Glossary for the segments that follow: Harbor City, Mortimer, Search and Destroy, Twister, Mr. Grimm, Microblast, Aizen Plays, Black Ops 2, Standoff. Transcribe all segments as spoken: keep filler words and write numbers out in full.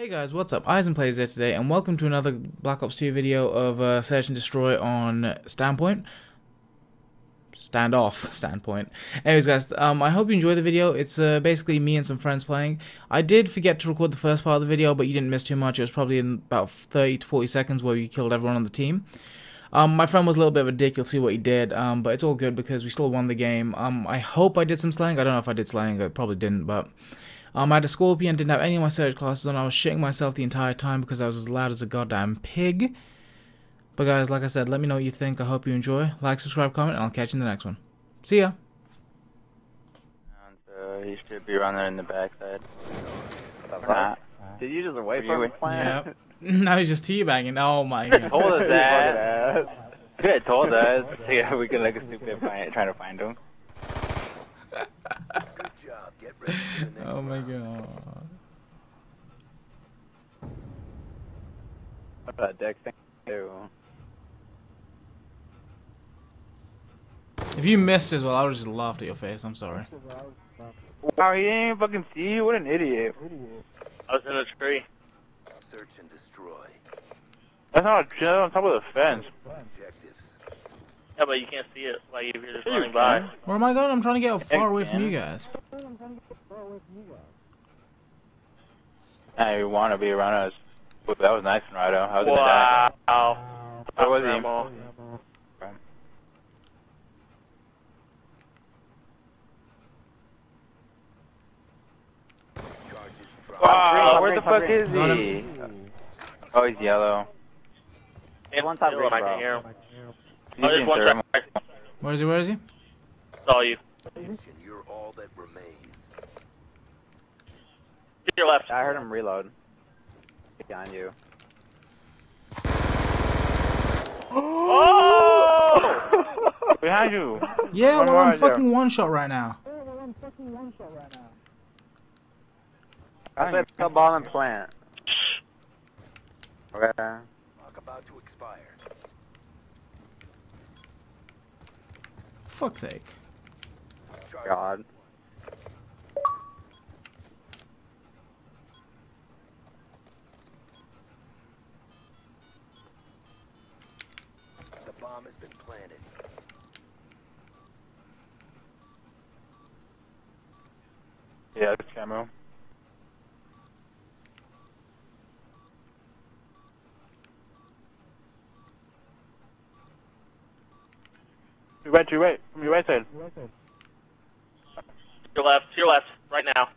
Hey guys, what's up? Aizen Plays here today, and welcome to another Black Ops two video of uh, Search and Destroy on Standpoint. Standoff, Standpoint. Anyways guys, um, I hope you enjoy the video. It's uh, basically me and some friends playing. I did forget to record the first part of the video, but you didn't miss too much. It was probably in about thirty to forty seconds where we killed everyone on the team. Um, my friend was a little bit of a dick, you'll see what he did, um, but it's all good because we still won the game. Um, I hope I did some slaying. I don't know if I did slaying, I probably didn't, but... Um, I had a scorpion, didn't have any of my surge classes on. I was shitting myself the entire time because I was as loud as a goddamn pig. But guys, like I said, let me know what you think. I hope you enjoy. Like, subscribe, comment, and I'll catch you in the next one. See ya! And, uh, he should be running in the backside. Nah. Did you just away from him? Yep. I was just teabagging. Oh my god. Told his ass. Yeah, told us. Yeah, we can look stupid find, trying to find him. Get ready for the next oh my round. God. What that deck thing do? If you missed as well, I would just laughed at your face, I'm sorry. Wow, he didn't even fucking see you, what an idiot. I was in a tree. Search and destroy. That's not a tree, that's on top of the fence. Objectives. Yeah, but you can't see it, like if you're just sure, running by. Where am I going? I'm trying to get far away from you guys. Nah, you want to be around us. That was nice, Rado. I was gonna die. Wow. That was evil. Wow, where the fuck is he? Oh, he's yellow. Hey, one time I can hear him. Oh, there's one track. Where is he? Where is he? It's all you. You're all that remains. To your left. I heard him reload. Behind you. Oh! Behind you. Yeah, we're on fucking one shot right now. Yeah, we're on fucking one shot right now. I said pick up ball and plant. Okay. Talk about to expire. Fuck's sake. God. The bomb has been planted. Yeah, it's camo. You right, you right, from your right side. To your left, to your left, right now.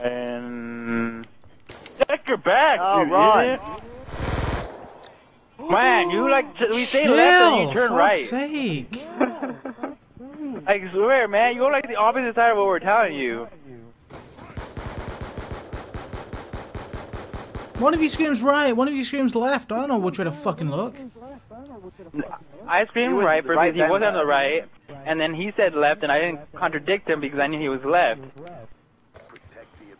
And check your back, oh, you right. Idiot. Ooh. Man, you like to, we say chill, left and you turn fuck's right. Sake. I swear, man, you go like the opposite side of what we're telling you. One of you screams right, one of you screams left. I don't know which way to fucking look. I screamed right because right he was on the right, and then he said left, and I didn't contradict him because I knew he was left.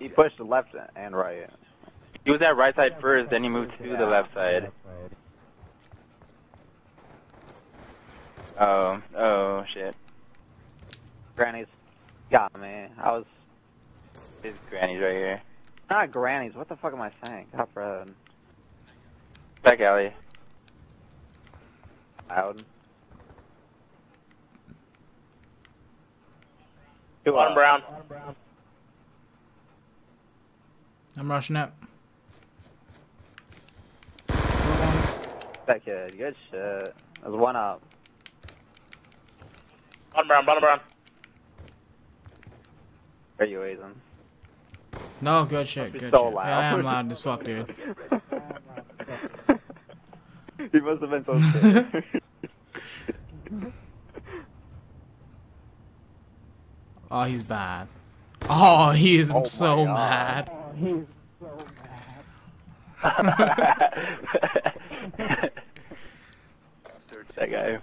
He pushed the left and right. He was at right side first, then he moved to the left side. Oh, oh shit. Granny's got me. I was... His granny's right here. Not granny's, what the fuck am I saying? Top road. Back alley. Loud. Two on brown. I'm rushing up. That kid, good shit. There's one up. Bottom brown, bottom brown. Where are you, Aizen? No, good shit, good so shit. Loud. Yeah, I am loud as fuck, dude. He must have been so scared. Oh, he's bad. Oh, he is oh so mad. Oh, he's so mad. That guy. I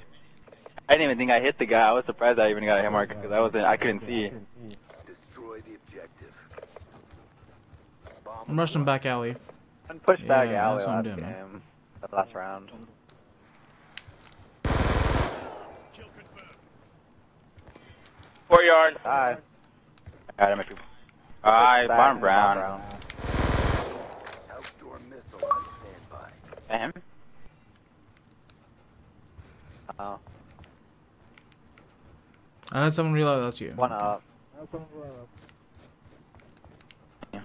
didn't even think I hit the guy. I was surprised I even got a hit marker because I wasn't. I couldn't see. Destroy the objective. I'm rushing back alley. I'm push back yeah, alley. That's what I'm doing, man. Last round. Four yard. Hi. I got him. Alright, bottom brown. For him? Oh. I had someone reload, that's you. One up. I had someone reload. Yeah.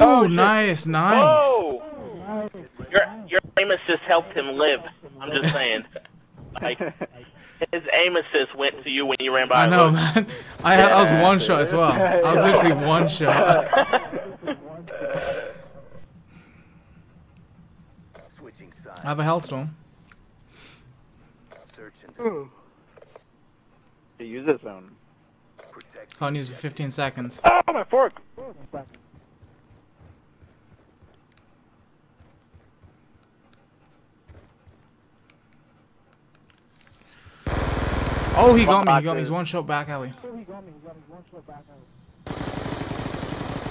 Oh, Ooh, nice, nice. Whoa! Oh, nice. Your, your aim assist helped him live. I'm just saying. Like, his aim assist went to you when you ran by. I know, man. I, had, I was one shot as well. I was literally one shot. I have a hellstorm. Ooh. You use this zone. Can't use it for fifteen seconds. Oh, my fork! Oh, he got me. He got me. He's one shot back alley. Oh, he got me. He got me. One shot back alley.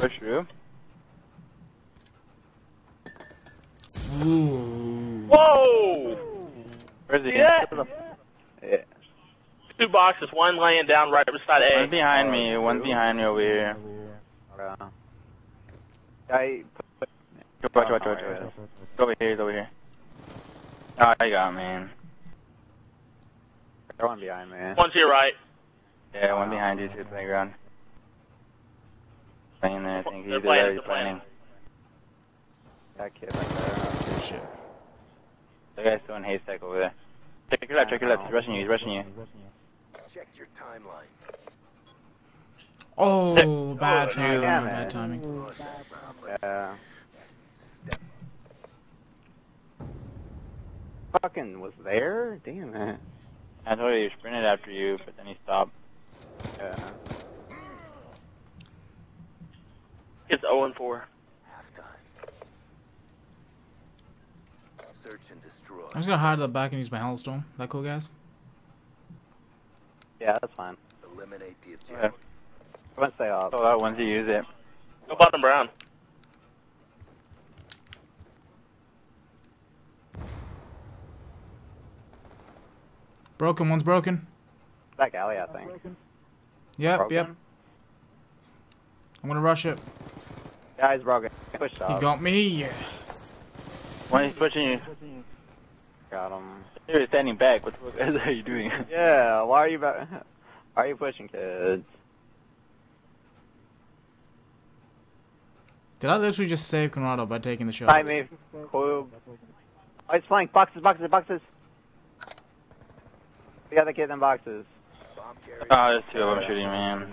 Push you. Ooh. Whoa! Where's he? Yeah. yeah. Two boxes. One laying down right beside A. One's behind me. One's behind me over here. Over here. Watch, watch, watch, watch. It's over here. It's over here. Oh, I got man. There's one behind me. One to your right. Yeah, one behind you to the playground. Playing there, I think he's already playing. That kid right there. Oh, shit. That guy's doing haystack over there. Check your left, check your left. He's rushing you, he's rushing you. Check your timeline. Oh, bad timing. Bad timing. Yeah. Fucking was there? Damn it. I told you he sprinted after you, but then he stopped. Yeah. It's oh and four. Halftime. Search and destroy. I'm just gonna hide at the back and use my hellstorm. That cool, guys? Yeah, that's fine. Eliminate the objective. I'm gonna stay off. Oh, that one's you use it. Go bottom brown. Broken, one's broken. Back alley, I think. Yep, broken? yep. I'm gonna rush it. Yeah, he's broken. Pushed off. He got me. Why he's pushing you? Got him. He was standing back. What the fuck are you doing? Yeah, why are you back? Why are you pushing, kids? Did I literally just save Conrado by taking the shot? I mean, cool. Oh, he's flying. Boxes, boxes, boxes. We got the kid in boxes. Oh, there's two of them shooting, man.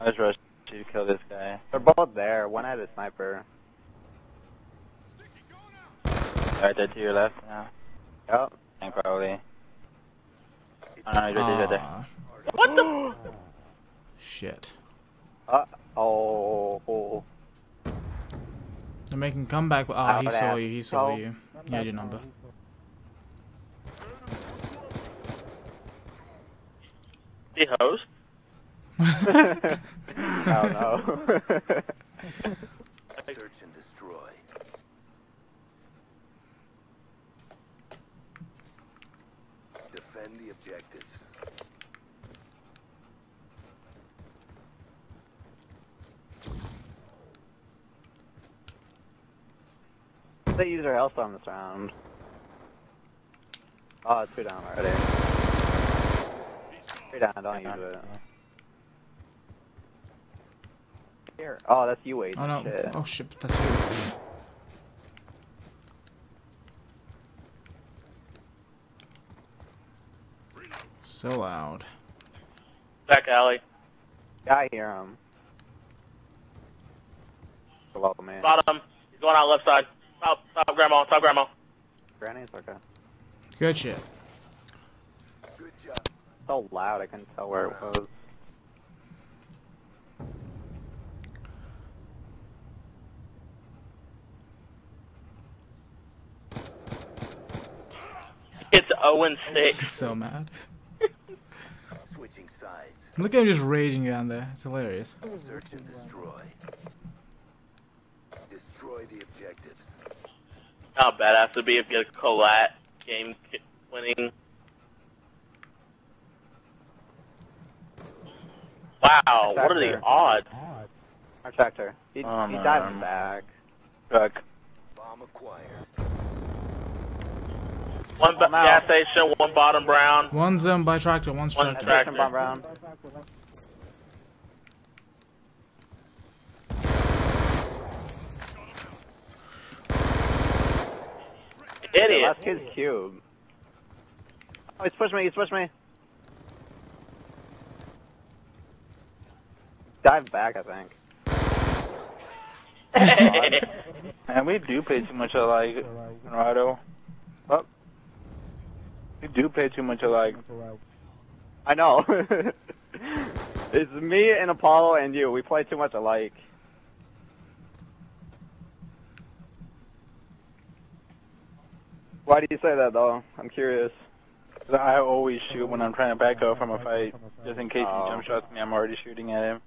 I just rushed to kill this guy. They're both there. One had a sniper. Alright, they're to your left now. Yep. And probably. Oh, no, you're right there. What the? Shit. Uh oh. They're making comeback. Oh, oh he man. saw you. He saw oh. you. He had your number. He host? I don't know. Search and destroy. Defend the objectives. They use their health on this round. Oh, it's two down already. Down, don't use it. Here. Oh, that's you, Wade. Oh, no. Shit. Oh, shit. That's you. So loud. Back alley. I hear him. Hello, man. Bottom. He's going out left side. Top, top grandma. Top grandma. Granny's okay. Good shit. Good job. So loud, I couldn't tell where it was. It's oh and six. So mad. Switching sides. Look at him just raging down there. It's hilarious. Search and destroy. Destroy the objectives. How badass would be if you get a collat game winning. Wow, what are the odds? Our tractor. He, oh, he dives back. Truck. Bomb acquired. One gas station, one bottom brown. One's um, by tractor, one's one tractor. Station, bottom brown. Idiot. Last kid's cube. Oh, he's pushed me, he's pushed me. Dive back, I think. Man, we do pay too much alike, Conrado. Oh. We do pay too much alike. I know. It's me and Apollo and you. We play too much alike. Why do you say that, though? I'm curious. I always shoot when I'm trying to back up from a fight, just in case oh. he jump shots me. I'm already shooting at him.